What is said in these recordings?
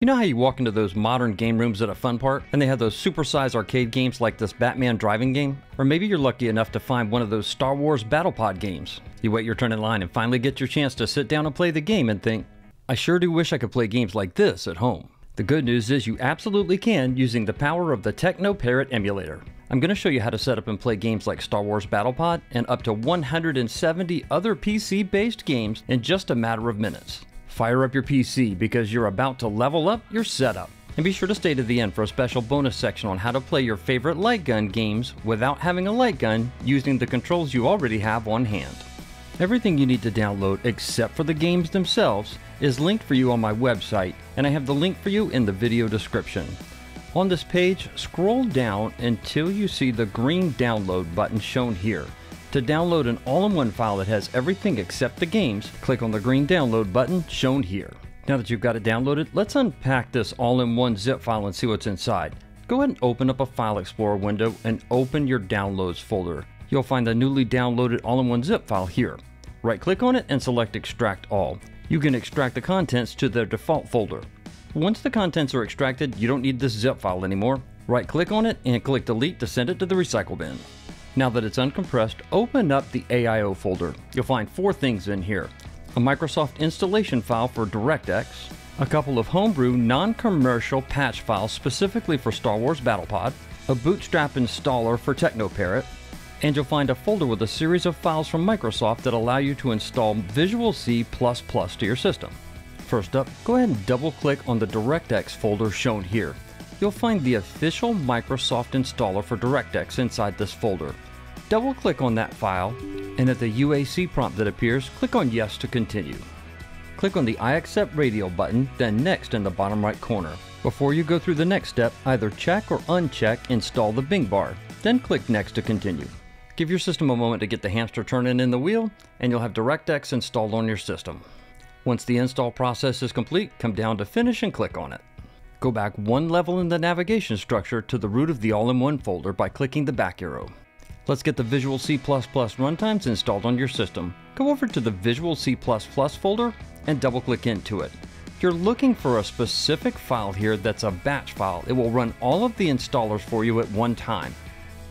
You know how you walk into those modern game rooms at a fun part, and they have those supersized arcade games like this Batman driving game? Or maybe you're lucky enough to find one of those Star Wars Battle Pod games. You wait your turn in line and finally get your chance to sit down and play the game and think, I sure do wish I could play games like this at home. The good news is you absolutely can using the power of the TeknoParrot emulator. I'm going to show you how to set up and play games like Star Wars Battle Pod and up to 170 other PC-based games in just a matter of minutes. Fire up your PC because you're about to level up your setup. And be sure to stay to the end for a special bonus section on how to play your favorite light gun games without having a light gun using the controls you already have on hand. Everything you need to download except for the games themselves is linked for you on my website, and I have the link for you in the video description. On this page, scroll down until you see the green download button shown here. To download an all-in-one file that has everything except the games, click on the green download button shown here. Now that you've got it downloaded, let's unpack this all-in-one zip file and see what's inside. Go ahead and open up a file explorer window and open your downloads folder. You'll find the newly downloaded all-in-one zip file here. Right-click on it and select extract all. You can extract the contents to their default folder. Once the contents are extracted, you don't need this zip file anymore. Right-click on it and click delete to send it to the recycle bin. Now that it's uncompressed, open up the AIO folder. You'll find four things in here. A Microsoft installation file for DirectX, a couple of homebrew non-commercial patch files specifically for Star Wars Battle Pod, a Bootstrap installer for TeknoParrot, and you'll find a folder with a series of files from Microsoft that allow you to install Visual C++ to your system. First up, go ahead and double-click on the DirectX folder shown here. You'll find the official Microsoft installer for DirectX inside this folder. Double-click on that file, and at the UAC prompt that appears, click on Yes to continue. Click on the I accept radio button, then Next in the bottom right corner. Before you go through the next step, either check or uncheck Install the Bing bar, then click Next to continue. Give your system a moment to get the hamster turning in the wheel, and you'll have DirectX installed on your system. Once the install process is complete, come down to Finish and click on it. Go back one level in the navigation structure to the root of the all-in-one folder by clicking the back arrow. Let's get the Visual C++ runtimes installed on your system. Go over to the Visual C++ folder and double-click into it. You're looking for a specific file here that's a batch file. It will run all of the installers for you at one time.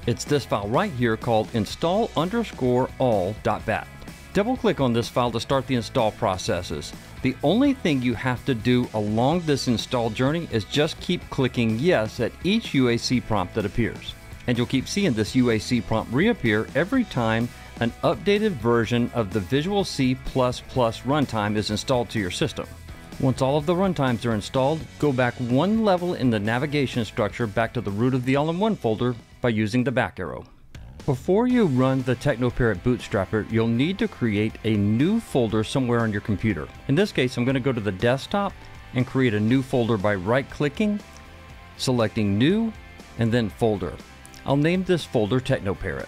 It's this file right here called install_all.bat. Double-click on this file to start the install processes. The only thing you have to do along this install journey is just keep clicking yes at each UAC prompt that appears. And you'll keep seeing this UAC prompt reappear every time an updated version of the Visual C++ runtime is installed to your system. Once all of the runtimes are installed, go back one level in the navigation structure back to the root of the all-in-one folder by using the back arrow. Before you run the TeknoParrot Bootstrapper, you'll need to create a new folder somewhere on your computer. In this case, I'm going to go to the desktop and create a new folder by right-clicking, selecting New, and then Folder. I'll name this folder TeknoParrot.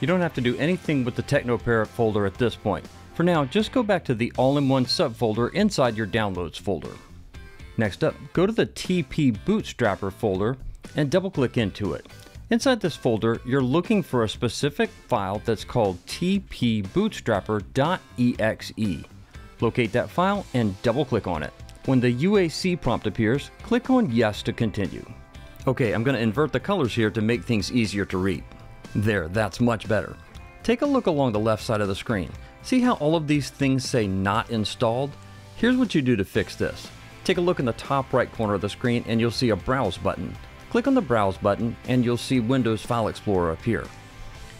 You don't have to do anything with the TeknoParrot folder at this point. For now, just go back to the all-in-one subfolder inside your Downloads folder. Next up, go to the tpbootstrapper folder and double-click into it. Inside this folder, you're looking for a specific file that's called tpbootstrapper.exe. Locate that file and double-click on it. When the UAC prompt appears, click on Yes to continue. Okay, I'm going to invert the colors here to make things easier to read. There, that's much better. Take a look along the left side of the screen. See how all of these things say not installed? Here's what you do to fix this. Take a look in the top right corner of the screen and you'll see a Browse button. Click on the Browse button and you'll see Windows File Explorer appear.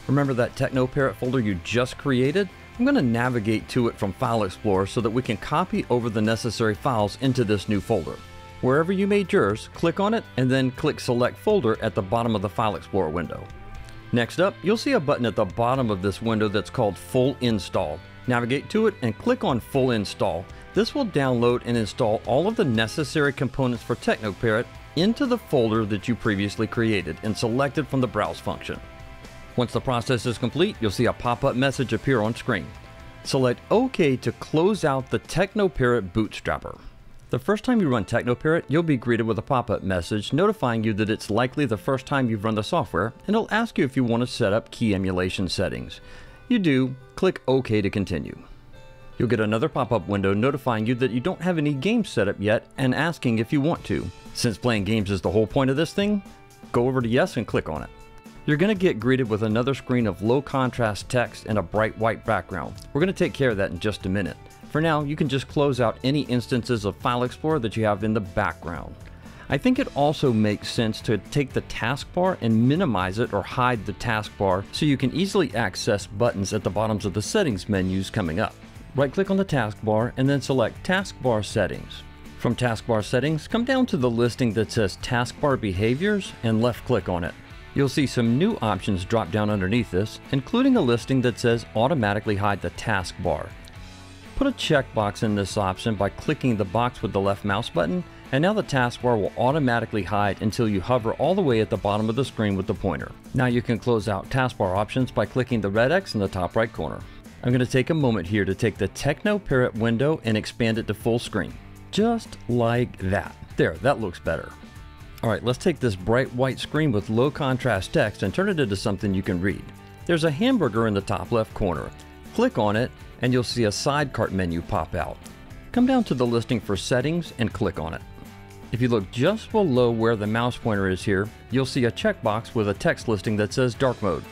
Remember that TeknoParrot folder you just created? I'm going to navigate to it from File Explorer so that we can copy over the necessary files into this new folder. Wherever you made yours, click on it and then click Select Folder at the bottom of the File Explorer window. Next up, you'll see a button at the bottom of this window that's called Full Install. Navigate to it and click on Full Install. This will download and install all of the necessary components for TeknoParrot into the folder that you previously created and selected from the Browse function. Once the process is complete, you'll see a pop-up message appear on screen. Select OK to close out the TeknoParrot Bootstrapper. The first time you run TeknoParrot, you'll be greeted with a pop-up message notifying you that it's likely the first time you've run the software, and it'll ask you if you want to set up key emulation settings. You do, click OK to continue. You'll get another pop-up window notifying you that you don't have any games set up yet and asking if you want to. Since playing games is the whole point of this thing, go over to yes and click on it. You're going to get greeted with another screen of low contrast text and a bright white background. We're going to take care of that in just a minute. For now, you can just close out any instances of File Explorer that you have in the background. I think it also makes sense to take the taskbar and minimize it or hide the taskbar so you can easily access buttons at the bottoms of the settings menus coming up. Right-click on the taskbar and then select Taskbar Settings. From Taskbar Settings, come down to the listing that says Taskbar Behaviors and left-click on it. You'll see some new options drop down underneath this, including a listing that says Automatically Hide the Taskbar. Put a checkbox in this option by clicking the box with the left mouse button, and now the taskbar will automatically hide until you hover all the way at the bottom of the screen with the pointer. Now you can close out taskbar options by clicking the red X in the top right corner. I'm going to take a moment here to take the TeknoParrot window and expand it to full screen. Just like that. There, that looks better. Alright, let's take this bright white screen with low contrast text and turn it into something you can read. There's a hamburger in the top left corner. Click on it and you'll see a sidecart menu pop out. Come down to the listing for settings and click on it. If you look just below where the mouse pointer is here, you'll see a checkbox with a text listing that says dark mode.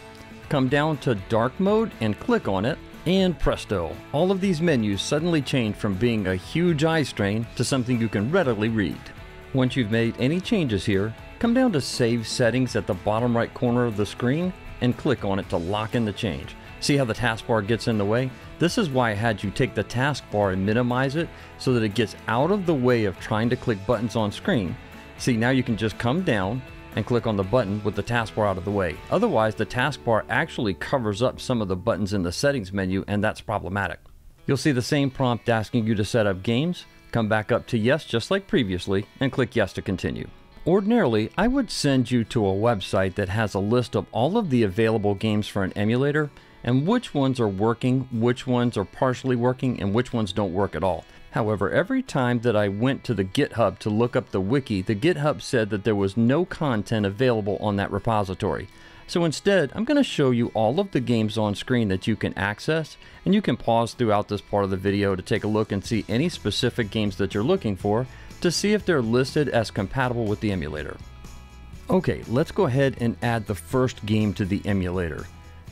Come down to dark mode and click on it. And presto, all of these menus suddenly change from being a huge eye strain to something you can readily read. Once you've made any changes here, come down to Save Settings at the bottom right corner of the screen and click on it to lock in the change. See how the taskbar gets in the way? This is why I had you take the taskbar and minimize it so that it gets out of the way of trying to click buttons on screen. See, now you can just come down and click on the button with the taskbar out of the way. Otherwise, the taskbar actually covers up some of the buttons in the settings menu, and that's problematic. You'll see the same prompt asking you to set up games. Come back up to yes, just like previously, and click yes to continue. Ordinarily, I would send you to a website that has a list of all of the available games for an emulator, and which ones are working, which ones are partially working, and which ones don't work at all. However, every time that I went to the GitHub to look up the wiki, the GitHub said that there was no content available on that repository. So instead, I'm going to show you all of the games on screen that you can access, and you can pause throughout this part of the video to take a look and see any specific games that you're looking for to see if they're listed as compatible with the emulator. Okay, let's go ahead and add the first game to the emulator.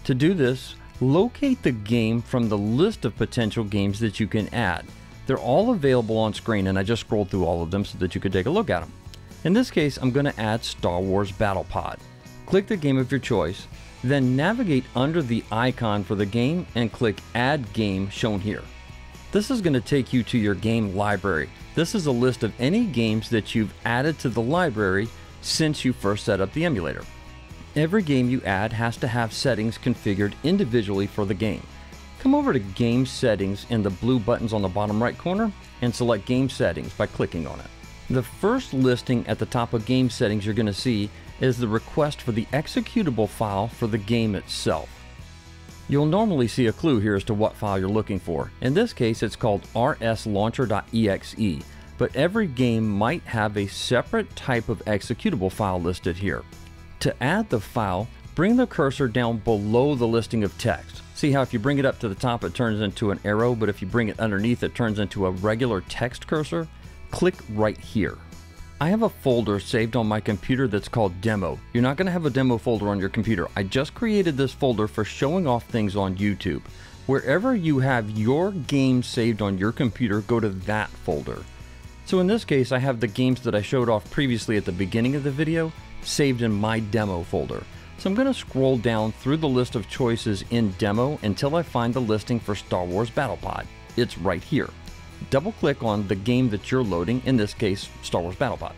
To do this, locate the game from the list of potential games that you can add. They're all available on screen, and I just scrolled through all of them so that you could take a look at them. In this case, I'm going to add Star Wars Battle Pod. Click the game of your choice, then navigate under the icon for the game and click Add Game shown here. This is going to take you to your game library. This is a list of any games that you've added to the library since you first set up the emulator. Every game you add has to have settings configured individually for the game. Come over to Game Settings in the blue buttons on the bottom right corner and select Game Settings by clicking on it. The first listing at the top of Game Settings you're going to see is the request for the executable file for the game itself. You'll normally see a clue here as to what file you're looking for. In this case, it's called RSLauncher.exe, but every game might have a separate type of executable file listed here. To add the file, bring the cursor down below the listing of text. See how if you bring it up to the top, it turns into an arrow, but if you bring it underneath, it turns into a regular text cursor. Click right here. I have a folder saved on my computer that's called Demo. You're not going to have a demo folder on your computer. I just created this folder for showing off things on YouTube. Wherever you have your game saved on your computer, go to that folder. So in this case, I have the games that I showed off previously at the beginning of the video saved in my Demo folder. So I'm going to scroll down through the list of choices in Demo until I find the listing for Star Wars Battle Pod. It's right here. Double click on the game that you're loading, in this case Star Wars Battle Pod.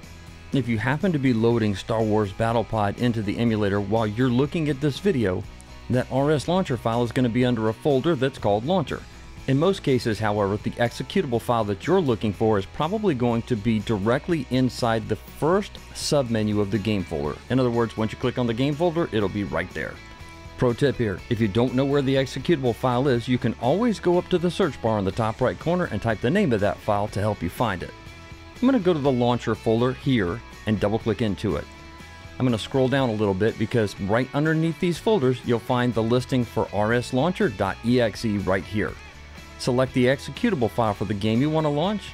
If you happen to be loading Star Wars Battle Pod into the emulator while you're looking at this video, that RS Launcher file is going to be under a folder that's called Launcher. In most cases, however, the executable file that you're looking for is probably going to be directly inside the first submenu of the game folder. In other words, once you click on the game folder, it'll be right there. Pro tip here, if you don't know where the executable file is, you can always go up to the search bar in the top right corner and type the name of that file to help you find it. I'm going to go to the launcher folder here and double click into it. I'm going to scroll down a little bit because right underneath these folders, you'll find the listing for RSLauncher.exe right here. Select the executable file for the game you want to launch,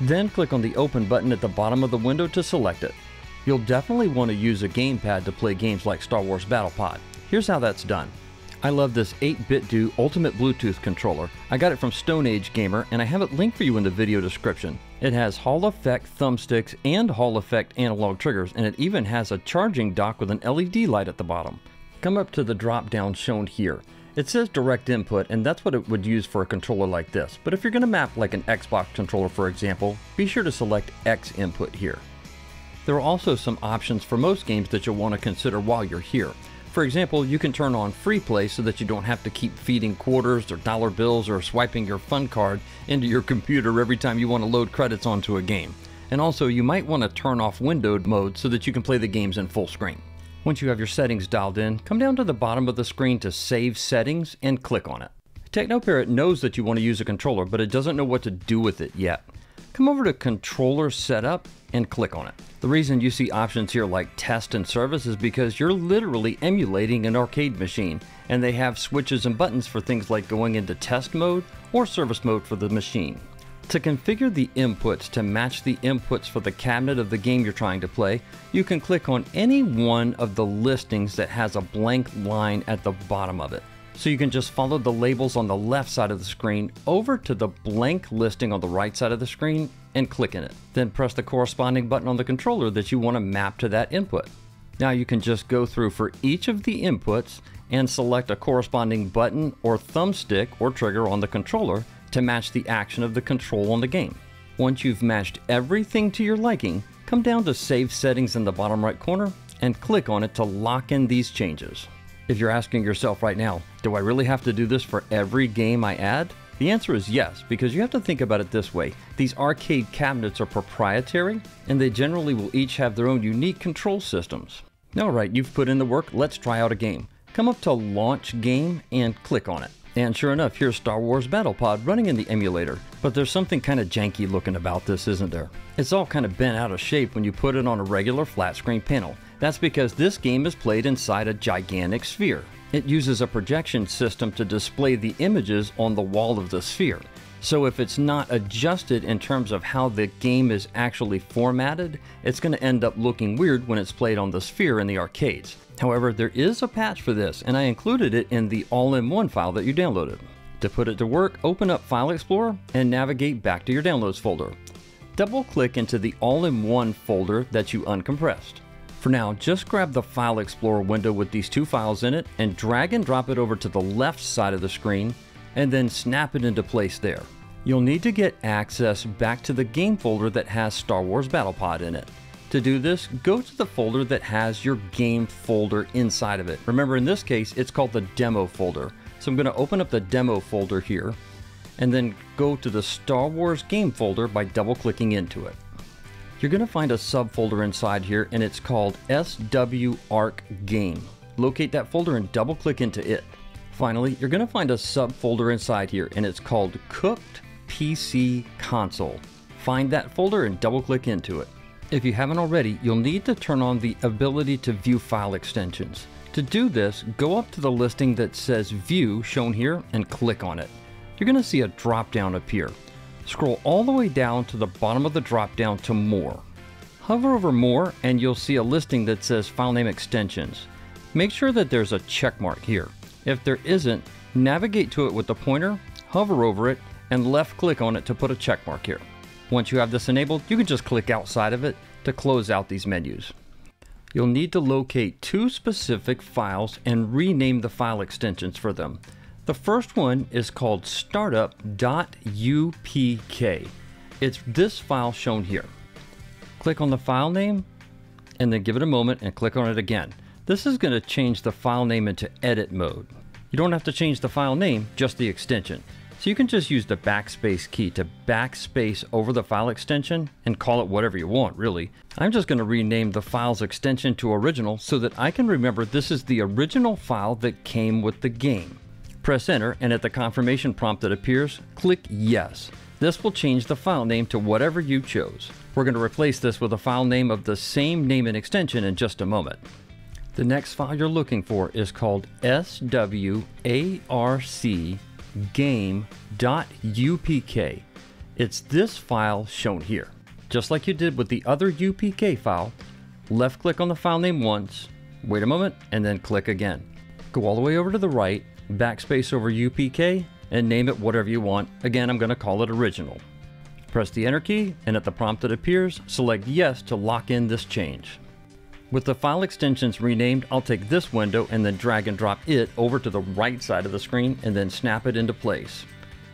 then click on the Open button at the bottom of the window to select it. You'll definitely want to use a gamepad to play games like Star Wars Battle Pod. Here's how that's done. I love this 8-BitDo Ultimate Bluetooth controller. I got it from Stone Age Gamer, and I have it linked for you in the video description. It has Hall Effect thumbsticks and Hall Effect analog triggers, and it even has a charging dock with an LED light at the bottom. Come up to the drop-down shown here. It says direct input, and that's what it would use for a controller like this. But if you're going to map like an Xbox controller, for example, be sure to select X input here. There are also some options for most games that you'll want to consider while you're here. For example, you can turn on free play so that you don't have to keep feeding quarters or dollar bills or swiping your fun card into your computer every time you want to load credits onto a game. And also, you might want to turn off windowed mode so that you can play the games in full screen. Once you have your settings dialed in, come down to the bottom of the screen to Save Settings and click on it. TeknoParrot knows that you want to use a controller, but it doesn't know what to do with it yet. Come over to Controller Setup and click on it. The reason you see options here like Test and Service is because you're literally emulating an arcade machine, and they have switches and buttons for things like going into test mode or service mode for the machine. To configure the inputs to match the inputs for the cabinet of the game you're trying to play, you can click on any one of the listings that has a blank line at the bottom of it. So you can just follow the labels on the left side of the screen over to the blank listing on the right side of the screen and click in it. Then press the corresponding button on the controller that you want to map to that input. Now you can just go through for each of the inputs and select a corresponding button or thumbstick or trigger on the controller to match the action of the control on the game. Once you've matched everything to your liking, come down to Save Settings in the bottom right corner and click on it to lock in these changes. If you're asking yourself right now, do I really have to do this for every game I add? The answer is yes, because you have to think about it this way. These arcade cabinets are proprietary, and they generally will each have their own unique control systems. All right, you've put in the work, let's try out a game. Come up to Launch Game and click on it. And sure enough, here's Star Wars Battle Pod running in the emulator. But there's something kind of janky looking about this, isn't there? It's all kind of bent out of shape when you put it on a regular flat screen panel. That's because this game is played inside a gigantic sphere. It uses a projection system to display the images on the wall of the sphere. So if it's not adjusted in terms of how the game is actually formatted, it's going to end up looking weird when it's played on the sphere in the arcades. However, there is a patch for this, and I included it in the all-in-one file that you downloaded. To put it to work, open up File Explorer and navigate back to your Downloads folder. Double-click into the all-in-one folder that you uncompressed. For now, just grab the File Explorer window with these two files in it and drag and drop it over to the left side of the screen and then snap it into place there. You'll need to get access back to the game folder that has Star Wars Battle Pod in it. To do this, go to the folder that has your game folder inside of it. Remember, in this case, it's called the Demo folder. So I'm going to open up the Demo folder here and then go to the Star Wars game folder by double-clicking into it. You're going to find a subfolder inside here, and it's called SWARCgame. Locate that folder and double-click into it. Finally, you're going to find a subfolder inside here, and it's called Cooked PC Console. Find that folder and double-click into it. If you haven't already, you'll need to turn on the ability to view file extensions. To do this, go up to the listing that says View, shown here, and click on it. You're going to see a drop-down appear. Scroll all the way down to the bottom of the drop-down to More. Hover over More and you'll see a listing that says File Name Extensions. Make sure that there's a check mark here. If there isn't, navigate to it with the pointer, hover over it, and left-click on it to put a check mark here. Once you have this enabled, you can just click outside of it to close out these menus. You'll need to locate two specific files and rename the file extensions for them. The first one is called startup.upk. It's this file shown here. Click on the file name and then give it a moment and click on it again. This is going to change the file name into edit mode. You don't have to change the file name, just the extension. So you can just use the backspace key to backspace over the file extension and call it whatever you want, really. I'm just going to rename the file's extension to original so that I can remember this is the original file that came with the game. Press enter, and at the confirmation prompt that appears, click yes. This will change the file name to whatever you chose. We're going to replace this with a file name of the same name and extension in just a moment. The next file you're looking for is called SWARC SWARCgame.upk. It's this file shown here. Just like you did with the other UPK file, left click on the file name once, wait a moment, and then click again. Go all the way over to the right, backspace over UPK, and name it whatever you want. Again, I'm going to call it original. Press the enter key, and at the prompt that appears, select yes to lock in this change. With the file extensions renamed, I'll take this window and then drag and drop it over to the right side of the screen and then snap it into place.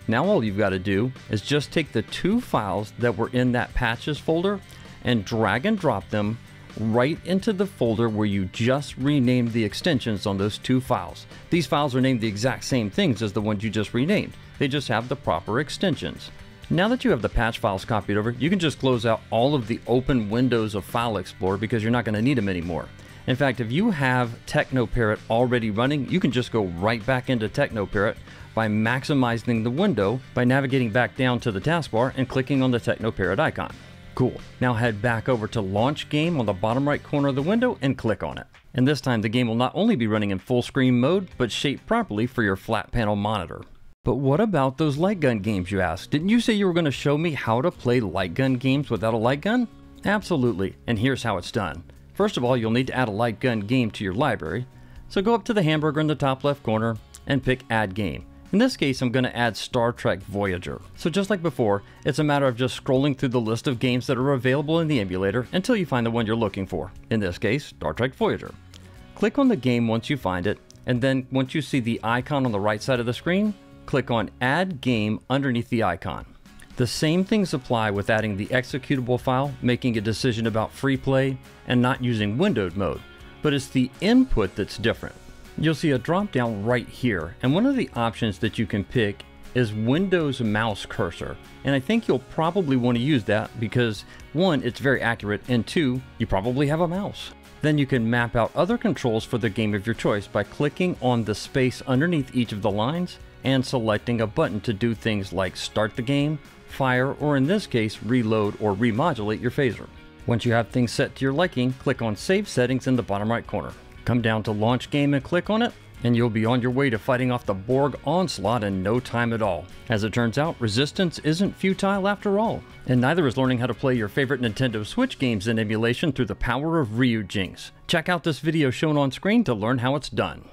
Now all you've got to do is just take the two files that were in that patches folder and drag and drop them right into the folder where you just renamed the extensions on those two files. These files are named the exact same things as the ones you just renamed. They just have the proper extensions. Now that you have the patch files copied over, you can just close out all of the open windows of File Explorer because you're not going to need them anymore. In fact, if you have TeknoParrot already running, you can just go right back into TeknoParrot by maximizing the window by navigating back down to the taskbar and clicking on the TeknoParrot icon. Cool. Now head back over to Launch Game on the bottom right corner of the window and click on it. And this time the game will not only be running in full screen mode, but shaped properly for your flat panel monitor. But what about those light gun games, you ask? Didn't you say you were going to show me how to play light gun games without a light gun? Absolutely. And here's how it's done. First of all, you'll need to add a light gun game to your library. So go up to the hamburger in the top left corner and pick Add Game. In this case, I'm going to add Star Trek Voyager. So just like before, it's a matter of just scrolling through the list of games that are available in the emulator until you find the one you're looking for. In this case, Star Trek Voyager. Click on the game once you find it, and then once you see the icon on the right side of the screen, click on Add Game underneath the icon. The same things apply with adding the executable file, making a decision about free play, and not using windowed mode, but it's the input that's different. You'll see a drop down right here, and one of the options that you can pick is Windows mouse cursor, and I think you'll probably want to use that because one, it's very accurate, and two, you probably have a mouse. Then you can map out other controls for the game of your choice by clicking on the space underneath each of the lines and selecting a button to do things like start the game, fire, or in this case, reload or remodulate your phaser. Once you have things set to your liking, click on Save Settings in the bottom right corner. Come down to Launch Game and click on it, and you'll be on your way to fighting off the Borg onslaught in no time at all. As it turns out, resistance isn't futile after all, and neither is learning how to play your favorite Nintendo Switch games in emulation through the power of Ryujinx. Check out this video shown on screen to learn how it's done.